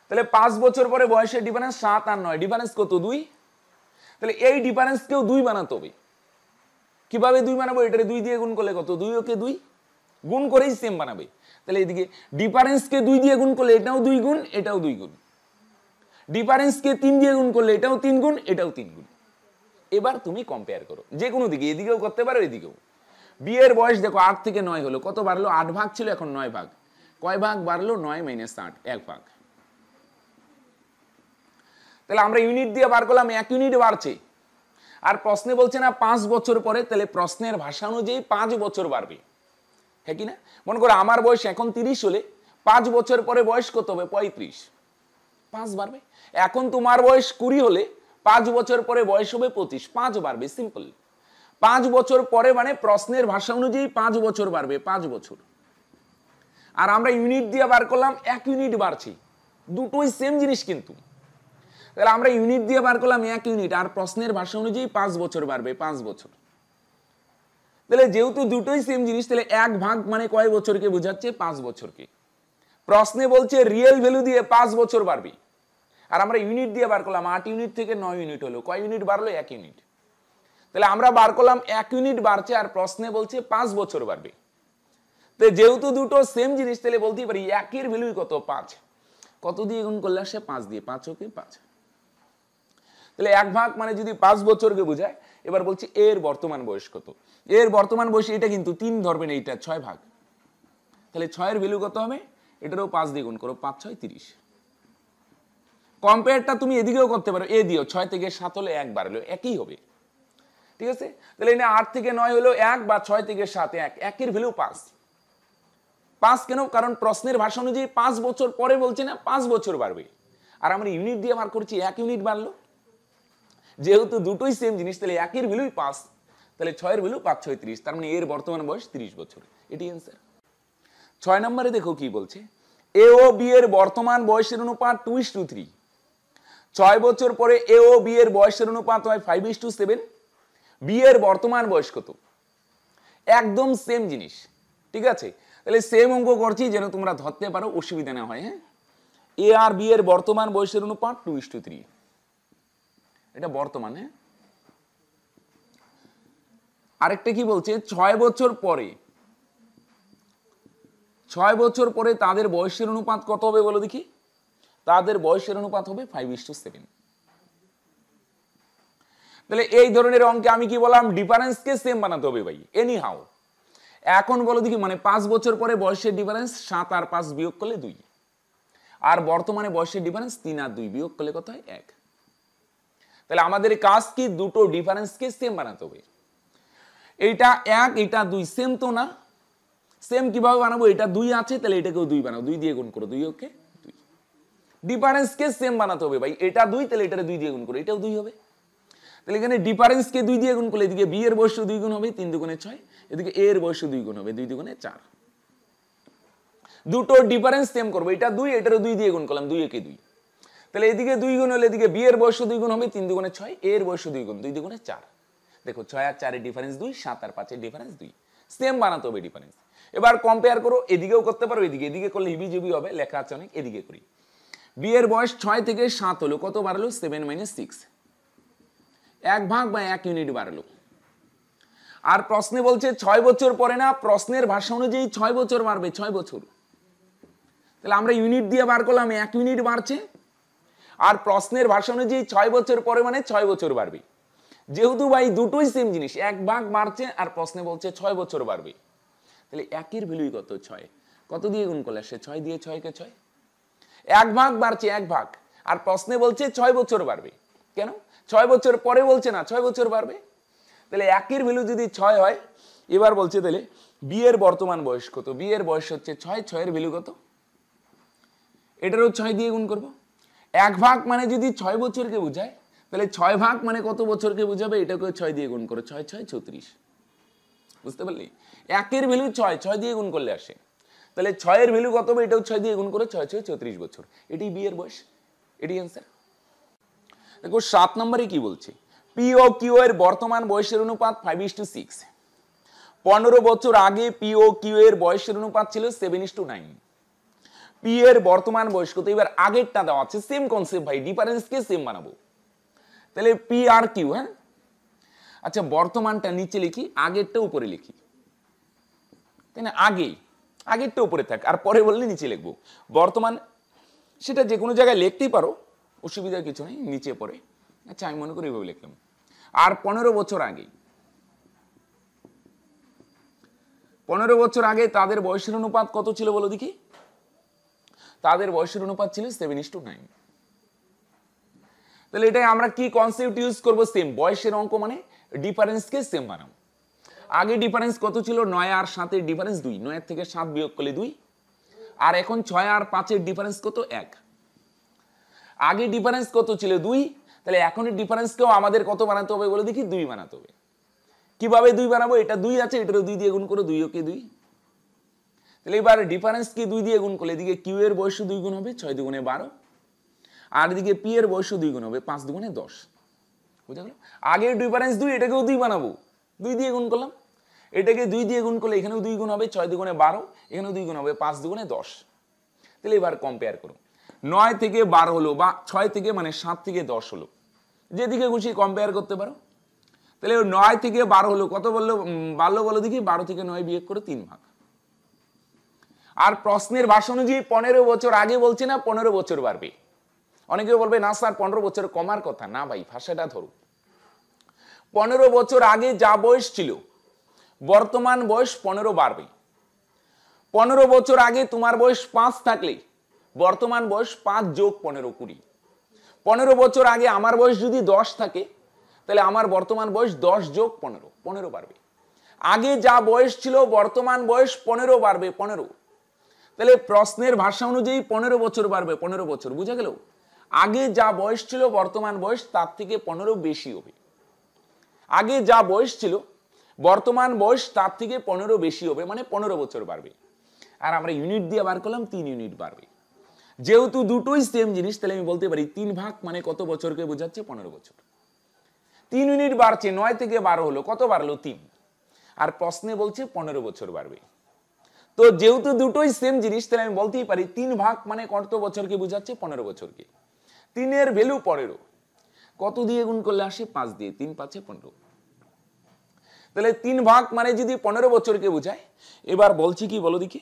তাহলে 5 বছর পরে বয়সের ডিফারেন্স 7 আর 9 ডিফারেন্স কত 2 তাহলে এই ডিফারেন্সকেও 2 বানাতে হবে কিভাবে 2 বানাবো এটারে 2 দিয়ে গুণ করলে কত 2 ওকে 2 গুণ করেই सेम বানাবে তাহলে এদিকে ডিফারেন্স কে 2 দিয়ে গুণ করলে এটাও 2 গুণ এটাও 2 গুণ ডিফারেন্স কে 3 দিয়ে গুণ করলে এটাও 3 গুণ এটাও 3 গুণ এবার তুমি কম্পেয়ার করো যে কোনো দিকে এদিকেও করতে পারো এদিকেও b এর বয়স দেখো 8 থেকে 9 হলো কত বাড়লো 8 ভাগ ছিল এখন 9 ভাগ কয় ভাগ বাড়লো 9 - 8 এক ভাগ তাহলে আমরা ইউনিট দিয়ে বার করলাম এক ইউনিট বাড়ছে আর প্রশ্নে বলছে না 5 বছর পরে তাহলে প্রশ্নের ভাষা অনুযায়ী 5 বছর বাড়বে হ্যাঁ কি না মনে করো আমার বয়স এখন 30 হলে 5 বছর পরে বয়স কত হবে 35 5 বাড়বে এখন তোমার বয়স 20 হলে 5 বছর পরে বয়স হবে 25 5 বাড়বে সিম্পল 5 বছর পরে মানে প্রশ্নের ভাষা অনুযায়ী 5 বছর বাড়বে 5 বছর আর আমরা ইউনিট দিয়ে বার করলাম এক ইউনিট বাড়ছে দুটোই সেম জিনিস কিন্তু তাহলে আমরা ইউনিট দিয়ে বার করলাম এক ইউনিট আর প্রশ্নের ভাষা অনুযায়ী 5 বছর বাড়বে 5 বছর তাহলে যেহেতু দুটোই सेम জিনিস তাহলে এক ভাগ মানে কয় বছরকে বোঝাচ্ছে 5 বছরকে প্রশ্নে বলছে রিয়েল ভ্যালু দিয়ে 5 বছর বাড়বে আর আমরা ইউনিট দিয়ে বার করলাম 8 ইউনিট থেকে 9 ইউনিট হলো কয় ইউনিট বাড়লো এক ইউনিট তাহলে আমরা বার করলাম এক ইউনিট বাড়ছে আর প্রশ্নে বলছে 5 বছর বাড়বে তাহলে যেহেতু দুটো सेम জিনিস তাহলে বলতেই পারি একের ভ্যালু কত 5 কত দিয়ে গুণ করলে আসে 5 দিয়ে 5 ওকে 5 তাহলে এক ভাগ মানে যদি 5 বছরকে বোঝায় এবার বলছি এর বর্তমান বয়স কত এর বর্তমান বয়স এটা কিন্তু 3 ধরবেন এইটা 6 ভাগ তাহলে 6 এর ভ্যালু কত হবে এটারও 5 দিয়ে গুণ করো 5 6 30 কম্পেয়ারটা তুমি এদিকেও করতে পারো, এ দিও ৬ থেকে ৭ হলে একবার হলো একই হবে, ঠিক আছে। তাহলে এখানে ৮ থেকে ৯ হলো ১ বা ৬ থেকে ৭ ১, একের ভ্যালু ৫ কেন? কারণ প্রশ্নের ভাষা অনুযায়ী ৫ বছর পরে বলছে না, ৫ বছর বাড়বে, আর আমরা ইউনিট দিয়ে মার্ক করছি ১ ইউনিট বাড়লো, যেহেতু দুটোই সেম জিনিস তাহলে একের ভ্যালুই ৫, তাহলে ৬ এর ভ্যালু ৫ ৬ ৩০, তার মানে এর বর্তমান বয়স ৩০ বছর, এটি অ্যান্সার। ৬ নম্বরে দেখো কি বলছে, এ ও বি এর বর্তমান বয়সের অনুপাত 2:3, ৬ বছর পরে এ ও বি এর বয়সের অনুপাত হয় 5:7, বি এর বর্তমান বয়স কত? একদম সেম জিনিস, ঠিক আছে। তাহলে সেম অঙ্ক করছি যেন তোমরা ধরতে পারো, অসুবিধা না হয়, হ্যাঁ। এ আর বি এর বর্তমান বয়সের অনুপাত 2:3, এটা বর্তমান, হ্যাঁ। আরেকটা কি বলছে, 6 বছর পরে তাদের বয়সের অনুপাত কত হবে বলো দেখি? তাদের বয়সের অনুপাত হবে 5:7। তাহলে এই ধরনের অঙ্কে আমি কি বললাম, ডিফারেন্সকে সেম বানাতে হবে ভাই, এনি হাউ। এখন বলো দেখি, মানে 5 বছর পরে বয়সের ডিফারেন্স 7 আর 5 বিয়োগ করলে 2, আর বর্তমানে বয়সের ডিফারেন্স 3 আর 2 বিয়োগ করলে কত হয় 1। তাহলে আমাদের কাজ কি, দুটো ডিফারেন্সকে সেম বানাতে হবে। এইটা 1 এটা 2 সেম তো না, সেম কিভাবে বানাবো? এটা 2 আছে তাহলে এটাকেও 2 বানাও, 2 দিয়ে গুণ করো, 2 ওকে 2। ডিফারেন্সকে সেম বানাতে হবে ভাই, এটা 2 তাহলে এটারে 2 দিয়ে গুণ করো, এটাও 2 হবে। তাহলে এখানে ডিফারেন্সকে 2 দিয়ে গুণ করলে এদিকে বি এর বয়স 2 গুণ হবে 3 দুগুণে 6, এদিকে এ এর বয়স 2 গুণ হবে 2 দুগুণে 4। দুটো ডিফারেন্স সেম করবো, এটা 2 এটারও 2 দিয়ে গুণ করলাম 2 একে 2, তাহলে এদিকে 2 গুণ হলে এদিকে বি এর বয়স 2 গুণ হবে 3 দুগুণে 6, এ এর বয়স 2 গুণ 2 দুগুণে 4। দেখো 6 আর 4 ডিফারেন্স 2, 7 আর 5 ডিফারেন্স 2, সেম বানাতে হবে ডিফারেন্স। এবার কম্পেয়ার করো, এদিকেও করতে পারো, এদিকে এদিকে করলে হিবিজিবি হবে, লেখা আছে অনেক, এদিকে করি। বি এর বয়স 6 থেকে 7 হলো, কত বাড়লো? 7 - 6, 1 ভাগ বা 1 ইউনিট বাড়লো। আর প্রশ্নে বলছে 6 বছর পরে না, প্রশ্নের ভাষা অনুযায়ী 6 বছর বাড়বে, 6 বছর, তাহলে আমরা ইউনিট দিয়ে বার করলাম, 1 ইউনিট বাড়ছে, আর প্রশ্নের ভাষা অনুযায়ী 6 বছর পরে মানে 6 বছর বাড়বে, যেহেতু ভাই দুটোই সেম জিনিস, 1 ভাগ বাড়ছে আর প্রশ্নে বলছে 6 বছর বাড়বে, তাহলে 1-এর ভ্যালু কত? 6, কত দিয়ে গুণ করলে আসে? 6 দিয়ে 6 কে 6, 1 ভাগ বাড়ছে 1 ভাগ, আর প্রশ্নে বলছে 6 বছর বাড়বে, কেন? 6 বছর পরে বলছে না, 6 বছর বাড়বে, তাহলে 1-এর ভ্যালু যদি 6 হয়। এবার বলছে তাহলে বি এর বর্তমান বয়স কত? বি এর বয়স হচ্ছে 6 ছয়ের ভ্যালু কত? এটারও 6 দিয়ে গুণ করবো, 1 ভাগ মানে যদি 6 বছরকে বোঝায় তাহলে 6 ভাগ মানে কত বছরকে বোঝাবে? এটাকে 6 দিয়ে গুণ করো, 6 6 36, বুঝতে পারলি? 1-এর ভ্যালু 6 6 দিয়ে গুণ করলে আসে, তাহলে 6-এর ভ্যালু কত হবে? এটাও 6 দিয়ে গুণ করো, 6 6 34 বছর, এটি বি এর বয়স, এটি অ্যান্সার। দেখো 7 নম্বরে কি বলছে, পি ও কিউ এর বর্তমান বয়সের অনুপাত 5:6, 15 বছর আগে পি ও কিউ এর বয়সের অনুপাত ছিল 7:9, পি এর বর্তমান বয়স কত? এবার আগেরটা দেওয়া আছে, সেম কনসেপ্ট ভাই, ডিফারেন্সকে সেম বানাবো, তাহলে পি আর কিউ, হ্যাঁ। আচ্ছা বর্তমানটা নিচে লিখি, আগেরটা উপরে লিখি, তাই না? আগেরটা উপরে থাক, আর পরে বললে নিচে লিখবো। বর্তমান সেটা যে কোনো জায়গায় লিখতেই পারো, অসুবিধার কিছু নেই, নিচে পড়ে। আচ্ছা আমি মনে করি এভাবে লিখলাম, আর 15 বছর আগে, 15 বছর আগে তাদের বয়সের অনুপাত কত ছিল বলো দেখি? তাদের বয়সের অনুপাত ছিল 7:9, তাহলে এটাই আমরা কি কনসেপ্ট ইউজ করবো? সেম, বয়সের অঙ্ক মানে ডিফারেন্সকে সেম বানাবো। আগে ডিফারেন্স কত ছিল? 9 আর 7-এর ডিফারেন্স 2, 9 থেকে 7 বিয়োগ করলে 2, আর এখন 6 আর 5-এর ডিফারেন্স কত? 1। আগে ডিফারেন্স কত ছিল? 2, তাহলে এখনের ডিফারেন্সকেও আমাদের কত বানাতে হবে বলে দেখি? 2 বানাতে হবে। কিভাবে 2 বানাবো? এটা 2 আছে, এটারও 2 দিয়ে গুণ করো, 2 ওকে 2, তাহলে এবার ডিফারেন্সকে 2 দিয়ে গুণ করলে এদিকে কিউ এর বয়স 2 গুণ হবে, 6 দুগুণে 12, আর এদিকে পি এর বয়স 2 গুণ হবে, 5 দুগুণে 10, বুঝা গেল? আগের ডিফারেন্স 2, এটাকেও 2 বানাবো, 2 দিয়ে গুণ করলাম, এটাকে 2 দিয়ে গুণ করলে এখানেও 2 গুণ হবে, 6 দুগুণে 12, এখানেও 2 গুণ হবে, 5 দুগুণে 10, তাহলে এবার কম্পেয়ার করো। 9 থেকে 12 হলো, বা 6 থেকে মানে 7 থেকে 10 হলো, যেদিকে খুশি কম্পেয়ার করতে পারো। তাহলে 9 থেকে 12 হলো, কত বললো বাড়লো বলো দেখি? 12 থেকে 9 বিয়োগ করে 3 ভাগ, আর প্রশ্নের ভাষা অনুযায়ী 15 বছর আগে বলছে না, 15 বছর বাড়বে। অনেকে বলবে না স্যার 15 বছর কমার কথা না, ভাই ভাষাটা ধরো, 15 বছর আগে যা বয়স ছিল বর্তমান বয়স 15 বাড়বে। 15 বছর আগে তোমার বয়স 5 থাকলে বর্তমান বয়স 5 যোগ 15 20, पंद्रह बचर आगे आमार बयस जदि दस थाके ताहले आमार बर्तमान बयस दस जोग पंद्रह पंद्रह बाड़बे आगे जा बयस छिलो बर्तमान बयस पंद्रह बाड़बे पंद्रह ताहले प्रश्नेर भाषा अनुयायी पंद्रह बचर बाड़बे पंद्रह बचर बुझा गेल आगे जा बयस छिलो बर्तमान बयस तार थेके पंद्रह बेशी होबे आगे जा बयस छिलो बर्तमान बयस तार थेके पंद्रह बेशी होबे माने पंद्रह बचर बाड़बे और आमरा यूनिट दिये बार करलाम तीन यूनिट बाड़बे जेहेतु दुटोई सेम जिनिस ताहले आमि बोलते पारी तीन भाग माने कत बचरके बोझाচ্ছে पंद्रह बचर तीन यूनिट बाड़ছে नय थेके बारो हलो कत बाड़लो तीन और प्रश्ने बोलছে पंद्रह बचर बाड़बे तो जेहेतु दुटोई सेम जिनिस ताहले आमि बोलतेই पारी तीन भाग माने कत बचरके बोझाচ্ছে पंद्रह बचरके तीनेर भ्যালু पंद्रह कत दिये गुण करले आसे पाँच दिये तीन पाँचे पंद्रह ताहले तीन भाग माने यदि पंद्रह बचरके बोझाয় एबार बोलছে কি বলো দেখি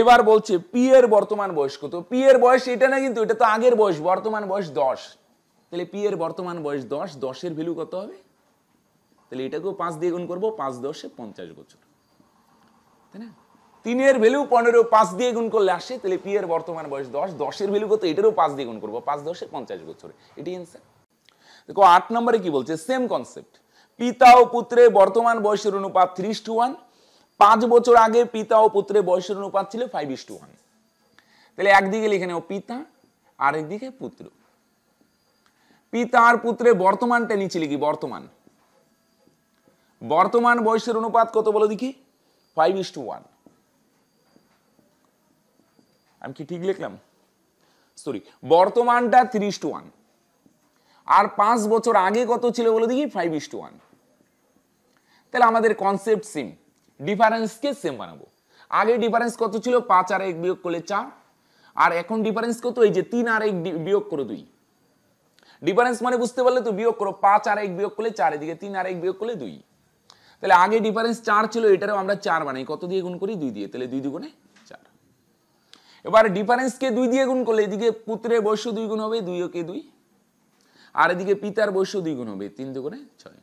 এবার বলছে পি এর বর্তমান বয়স কত পি এর বয়স এটা না কিন্তু এটা তো আগের বয়স বর্তমান বয়স 10 তাহলে পি এর বর্তমান বয়স 10 10 এর ভ্যালু কত হবে তাহলে এটাকেও 5 দিয়ে গুণ করব 5 10 এ 50 বছর তাই না 3 এর ভ্যালু 15 5 দিয়ে গুণ করলে আসে তাহলে পি এর বর্তমান বয়স 10 10 এর ভ্যালু কত এটারও 5 দিয়ে গুণ করব 5 10 এ 50 বছর এটাই आंसर দেখো 8 নম্বরে কি বলছে সেম কনসেপ্ট পিতা ও পুত্রের বর্তমান বয়সের অনুপাত 3:1 पाँच बचर आगे पिता और पुत्रे बयसेर अनुपात छिलो 5:1 ताहले एकदिके लिखे नाओ पिता और एकदिके पुत्र पिता और पुत्रे बर्तमानटा निचे लिखी बर्तमान बर्तमान बयसेर अनुपात कत बोलो देखी 5:1 आमि कि ठीक लिखलाम सरि बर्तमानटा 3:1 और पाँच बचर आगे कत छिलो बोलो देखी 5:1 ताहले आमादेर कनसेप्ट सेम डिफारेंस के सेम बनाबो आगे डिफारेंस कत छिलो 5 और 1 वियोग करले 4 और এখন डिफारेंस কত এই যে 3 আর 1 বিয়োগ করো 2 ডিফারেন্স মানে বুঝতে পারলে তো বিয়োগ করো 5 আর 1 বিয়োগ করলে 4 এদিকে 3 আর 1 বিয়োগ করলে 2 তাহলে আগে ডিফারেন্স 4 ছিল এটারও আমরা 4 বানাই কত দিয়ে গুণ করি 2 দিয়ে তাহলে 2 2 গুণে 4 এবারে ডিফারেন্স কে 2 দিয়ে গুণ করলে এদিকে পুত্রের বয়স 2 গুণ হবে 2 কে 2 আর এদিকে পিতার বয়স 2 গুণ হবে 3 2 গুণে 6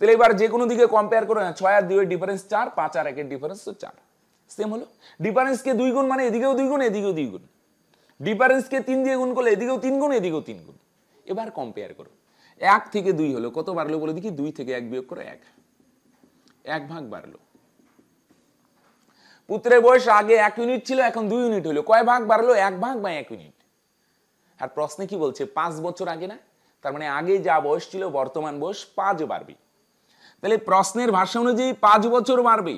তাহলে এবার যে কোনো দিকে কম্পেয়ার করো না 6 আর 2 এর ডিফারেন্স 4 5 আর 1 এর ডিফারেন্স তো 4 सेम হলো ডিফারেন্স কে 2 গুণ মানে এদিকেও 2 গুণ এদিকেও 2 গুণ ডিফারেন্স কে 3 দিয়ে গুণ করলে এদিকেও 3 গুণ এদিকেও 3 গুণ এবার কম্পেয়ার করো 1 থেকে 2 হলো কত বাড়লো বলে দেখি 2 থেকে 1 বিয়োগ করো 1 1 ভাগ বাড়লো পুত্রের বয়স আগে 1 ইউনিট ছিল এখন 2 ইউনিট হলো কয় ভাগ বাড়লো 1 ভাগ বা 1 ইউনিট আর প্রশ্নে কি বলছে 5 বছর আগে না তার মানে আগে যা বয়স ছিল বর্তমান বয়স 5 বাড়বে তাহলে প্রশ্নের ভাষা অনুযায়ী 5 বছর বাড়বে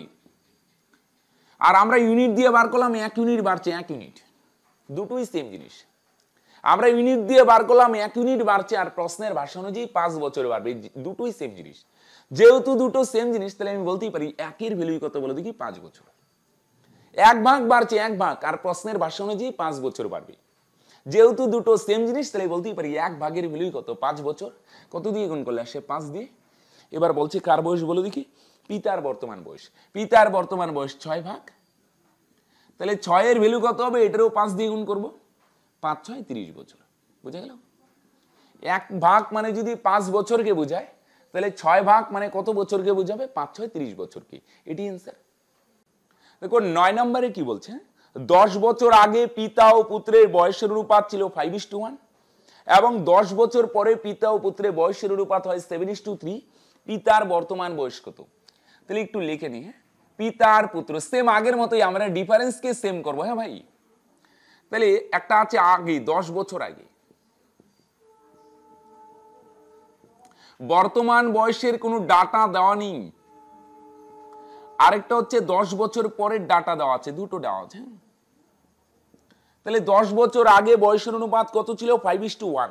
আর আমরা ইউনিট দিয়ে বার করলাম 1 ইউনিট বাড়ছে 1 ইউনিট দুটোই सेम জিনিস আমরা ইউনিট দিয়ে বার করলাম 1 ইউনিট বাড়ছে আর প্রশ্নের ভাষা অনুযায়ী 5 বছর বাড়বে দুটোই सेम জিনিস যেহেতু দুটো सेम জিনিস তাহলে আমি বলতেই পারি 1 এর ভ্যালু কত বলে দেখি 5 বছর 1 ভাগ বাড়ছে 1 ভাগ আর প্রশ্নের ভাষা অনুযায়ী 5 বছর বাড়বে যেহেতু দুটো सेम জিনিস তাহলে বলতেই পারি 1 ভাগের ভ্যালু কত 5 বছর কত দিয়ে গুণ করলে আসে 5 দিয়ে এবার বলছে কার বয়স বলো দেখি পিতার বর্তমান বয়স 6 ভাগ তাহলে 6 এর ভ্যালু কত হবে এটারও 5 দিয়ে গুণ করব 5 6 30 বছর বুঝা গেল এক ভাগ মানে যদি 5 বছরকে বোঝায় তাহলে 6 ভাগ মানে কত বছরকে বোঝাবে 5 6 30 বছরকে এটাই आंसर দেখো 9 নম্বরে কি বলছে 10 বছর আগে পিতা ও পুত্রের বয়সের অনুপাত ছিল 5:1 এবং 10 বছর পরে পিতা ও পুত্রের বয়সের অনুপাত হয় 7:3 পিতার বর্তমান বয়স কত তাহলে একটু লিখে নি হ্যাঁ পিতার পুত্র सेम আগের মতই আমরা ডিফারেন্স কে सेम করব হ্যাঁ ভাই তাহলে একটা আছে আগে 10 বছর আগে বর্তমান বয়সের কোনো ডাটা দেওয়া নেই আরেকটা হচ্ছে 10 বছর পরের ডাটা দেওয়া আছে দুটো দেওয়া আছে তাহলে 10 বছর আগে বয়সের অনুপাত কত ছিল 5:1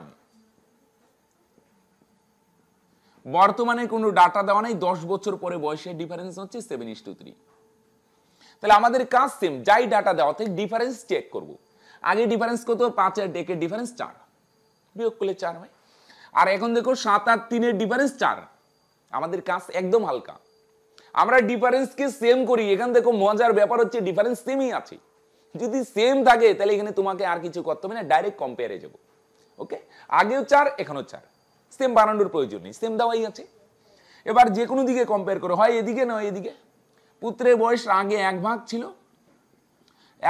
বর্তমানে কোনো ডাটা দেওয়া নাই 10 বছর পরে বয়সের ডিফারেন্স হচ্ছে 7:3 তাহলে আমাদের কাজ सेम যাই ডাটা দেওয়া থাকে ডিফারেন্স চেক করব আগে ডিফারেন্স কত 5 আর 1 এর ডিফারেন্স 4 বিয়োগ করলে 4 হয় আর এখন দেখো 7 আর 3 এর ডিফারেন্স 4 আমাদের কাজ একদম হালকা আমরা ডিফারেন্স কে सेम করি এখান দেখো মজার ব্যাপার হচ্ছে ডিফারেন্স सेमই আছে যদি सेम থাকে তাহলে এখানে তোমাকে আর কিছু করতে হবে না ডাইরেক্ট কম্পেয়ারে যাব ওকে আগেও 4 এখনো 4 सेम বানানোর প্রয়োজন নেই सेम দাওয়াই আছে এবার যে কোনো দিকে কম্পেয়ার করো হয় এদিকে না এদিকে পুত্রের বয়স আগে 1 ভাগ ছিল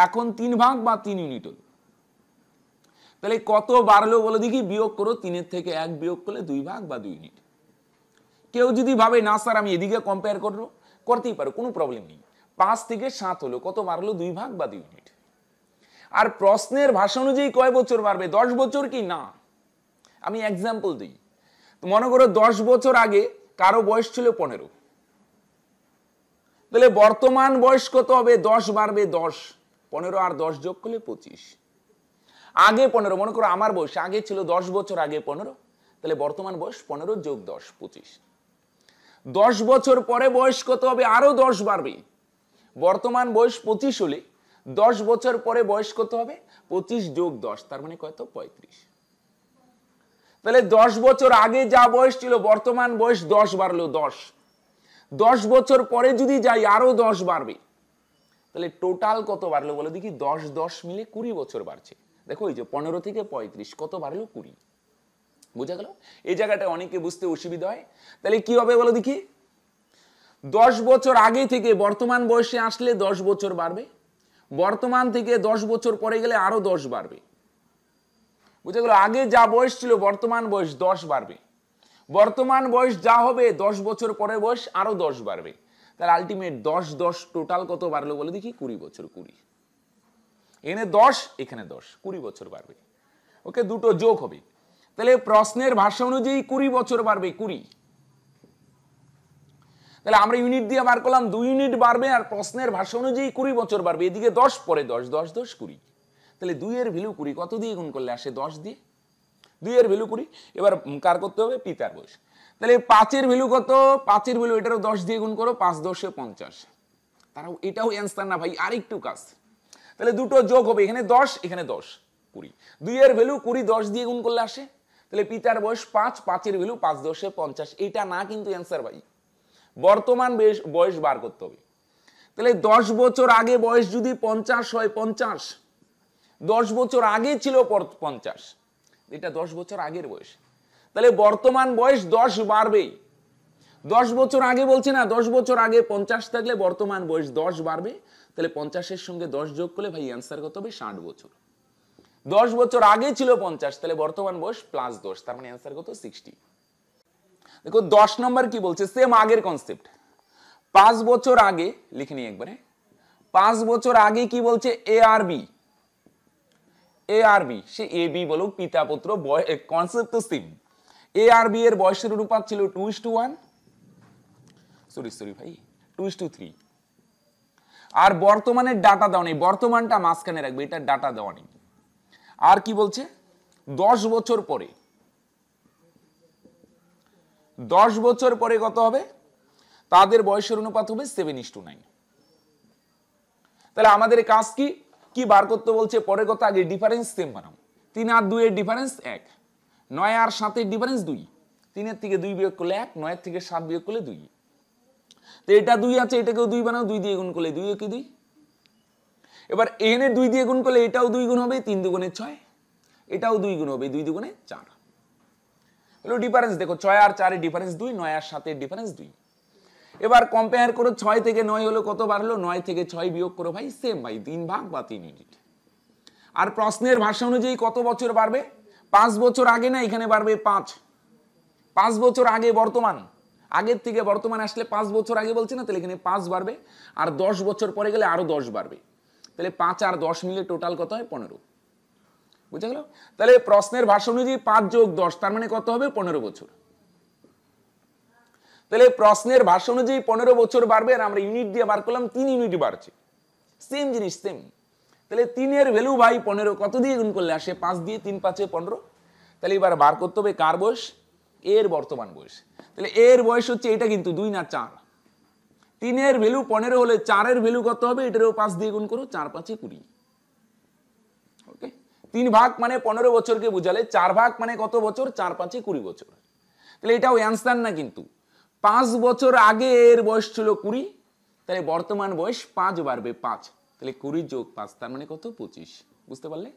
এখন 3 ভাগ বা 3 ইউনিট হলো তাহলে কত বাড়লো বলে দেখি, বিয়োগ করো 3 এর থেকে 1 বিয়োগ করলে 2 ভাগ বা 2 ইউনিট। কেউ যদি ভাবে না স্যার আমি এদিকে কম্পেয়ার করব, করতেই পারো, কোনো প্রবলেম নেই। 5 থেকে 7 হলো, কত বাড়লো 2 ভাগ বা 2 ইউনিট। আর প্রশ্নের ভাষা অনুযায়ী কয় বছর বাড়বে, 10 বছর কি না। আমি एग्जांपल দিই, তো মনে করো 10 বছর আগে কারো বয়স ছিল 15, তাহলে বর্তমান বয়স কত হবে, 10 বাড়বে 10, 15 আর 10 যোগ করলে 25। আগে 15, মনে করো আমার বয়স আগে ছিল 10 বছর আগে 15, তাহলে বর্তমান বয়স 15 যোগ 10 25। 10 বছর পরে বয়স কত হবে, আরো 10 বাড়বে, বর্তমান বয়স 25 হলে 10 বছর পরে বয়স কত হবে, 25 যোগ 10 তার মানে কত 35। তাহলে 10 বছর আগে যা বয়স ছিল বর্তমান বয়স 10 বাড়লো 10, 10 বছর পরে যদি যাই আরো 10 বাড়বে, তাহলে টোটাল কত বাড়লো বলে দেখি, 10 10 মিলে 20 বছর বাড়ছে। দেখো এই যে 15 থেকে 35 কত বাড়লো 20, বুঝা গেল? এই জায়গাটা অনেকে বুঝতে অসুবিধা হয়। তাহলে কি হবে বলো দেখি, 10 বছর আগে থেকে বর্তমান বয়সে আসলে 10 বছর বাড়বে, বর্তমান থেকে 10 বছর পরে গেলে আরো 10 বাড়বে, বুঝা গেল? আগে যা বয়স ছিল বর্তমান বয়স 10 বাড়বে, বর্তমান বয়স যা হবে 10 বছর পরে বয়স আরো 10 বাড়বে, তাহলে আলটিমেট 10 10 টোটাল কত বাড়লো বলে দেখি 20 বছর। 20 এখানে 10 এখানে 10, 20 বছর বাড়বে, ওকে, দুটো যোগ হবে। তাহলে প্রশ্নের ভাষা অনুযায়ী 20 বছর বাড়বে 20, তাহলে আমরা ইউনিট দিয়ে বার করলাম 2 ইউনিট বাড়বে, আর প্রশ্নের ভাষা অনুযায়ী 20 বছর বাড়বে, এদিকে 10 পরে 10, 10 10 20, তাহলে 2 এর ভ্যালু 20, কত দিয়ে গুণ করলে আসে 10 দিয়ে, 2 এর ভ্যালু 20। এবার কার করতে হবে, পিতার বয়স, তাহলে 5 এর ভ্যালু কত, 5 এর ভ্যালু এটারও 10 দিয়ে গুণ করো, 5 10 50। তারাও এটাও অ্যান্সার না ভাই, আরেকটু কাজ। তাহলে দুটো যোগ হবে, এখানে 10 এখানে 10 20, 2 এর ভ্যালু 20 10 দিয়ে গুণ করলে আসে, তাহলে পিতার বয়স 5, 5 এর ভ্যালু 5 10 50। এটা না কিন্তু অ্যান্সার ভাই, বর্তমান বয়স বার করতে হবে। তাহলে 10 বছর আগে বয়স যদি 50 হয়, 50 10 বছর আগে ছিল 50, এটা 10 বছর আগের বয়স, তাহলে বর্তমান বয়স 10 বাড়বে। 10 বছর আগে বলছে না, 10 বছর আগে 50 থাকলে বর্তমান বয়স 10 বাড়বে, তাহলে 50 এর সঙ্গে 10 যোগ করলে ভাই অ্যান্সার কত হবে, 60 বছর। 10 বছর আগে ছিল 50, তাহলে বর্তমান বয়স প্লাস 10, তার মানে অ্যান্সার কত 60। দেখো 10 নম্বর কি বলছে, সেম আগের কনসেপ্ট। 5 বছর আগে লিখে নিই একবারে, 5 বছর আগে কি বলছে, এ আর বি, এ আর বি, সে এ বি বলো, পিতা পুত্র, কনসেপ্ট তো সেম। এ আর বি এর বয়সের অনুপাত ছিল 2:1, সরি ভাই 2:3, আর বর্তমানের ডাটা দেওয়া নেই, বর্তমানটা মাঝখানে রাখবে, এটা ডাটা দেওয়া নেই। আর কি বলছে, 10 বছর পরে, 10 বছর পরে কত হবে, তাদের বয়সের অনুপাত হবে 7:9। তাহলে আমাদের কাজ কি, কি বার করতে বলছে, পরে কথা আগে ডিফারেন্স সেম বানাও, 3 আর 2 এর ডিফারেন্স 1, 9 আর 7 এর ডিফারেন্স 2, 3 এর থেকে 2 বিয়োগ করলে 1, 9 এর থেকে 7 বিয়োগ করলে 2, তো এটা 2 আছে, এটাকেও 2 বানাও, 2 দিয়ে গুণ করলে 2 কি 2, এবার এখানে 2 দিয়ে গুণ করলে এটাও 2 গুণ হবে, 3 দুগুণে 6, এটাও 2 গুণ হবে, 2 দুগুণে 4 হলো ডিফারেন্স। দেখো 6 আর 4 এর ডিফারেন্স 2, 9 আর 7 এর ডিফারেন্স 2। এবার কম্পেয়ার করো, 6 থেকে 9 হলো কত বাড়লো, 9 থেকে 6 বিয়োগ করো ভাই, সেম ভাই 3 ভাগ বা 3 ইউনিট। আর প্রশ্নের ভাষা অনুযায়ী কত বছর বাড়বে, 5 বছর আগে না, এখানে বাড়বে 5 বছর আগে বর্তমান, আগের থেকে বর্তমান আসলে 5 বছর আগে বলছে না, তাহলে এখানে 5 বাড়বে, আর 10 বছর পরে গেলে আরো 10 বাড়বে, তাহলে 5 আর 10 মিলে টোটাল কত হয় 15, বুঝা গেল? তাহলে প্রশ্নের ভাষা অনুযায়ী 5 যোগ 10 তার মানে কত হবে 15 বছর। তাহলে প্রশ্নের ভাষা অনুযায়ী 15 বছর বাড়বে, আর আমরা ইউনিট দিয়ে বার করলাম 3 ইউনিট বাড়ছে, সেম জিনিস সেম। তাহলে 3 এর ভ্যালু ভাই 15, কত দিয়ে গুণ করলে আসে, 5 দিয়ে, 3 5 15। তাহলে এবার বার করতে হবে কার বয়স, এর বর্তমান বয়স, তাহলে এর বয়স হচ্ছে এটা কিন্তু 2 না 4, 3 এর ভ্যালু 15 হলে 4 এর ভ্যালু কত হবে, এটারও 5 দিয়ে গুণ করো, 4 5 20, ওকে। 3 ভাগ মানে 15 বছরকে বুঝালে, 4 ভাগ মানে কত বছর, 4 5 20 বছর, তাহলে এটাও অ্যান্সার না কিন্তু। 5 বছর আগে এর বয়স ছিল 20, তাহলে বর্তমান বয়স 5 বাড়বে 5, তাহলে 20 যোগ 5 তার মানে কত 25, বুঝতে পারলে?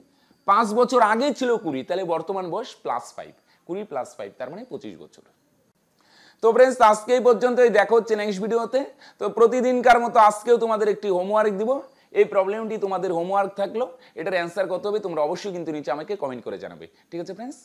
5 বছর আগে ছিল 20, তাহলে বর্তমান বয়স +5, 20 + 5 তার মানে 25 বছর। তো ফ্রেন্ডস আজকে এই পর্যন্তই, দেখা হচ্ছে নেক্সট ভিডিওতে। তো প্রতিদিনকার মতো আজকেও তোমাদের একটি হোমওয়ার্ক দিব, এই প্রবলেমটি তোমাদের হোমওয়ার্ক থাকলো। এটার অ্যান্সার কত হবে তোমরা অবশ্যই কিন্তু নিচে আমাকে কমেন্ট করে জানাবে। ঠিক আছে फ्रेंड्स।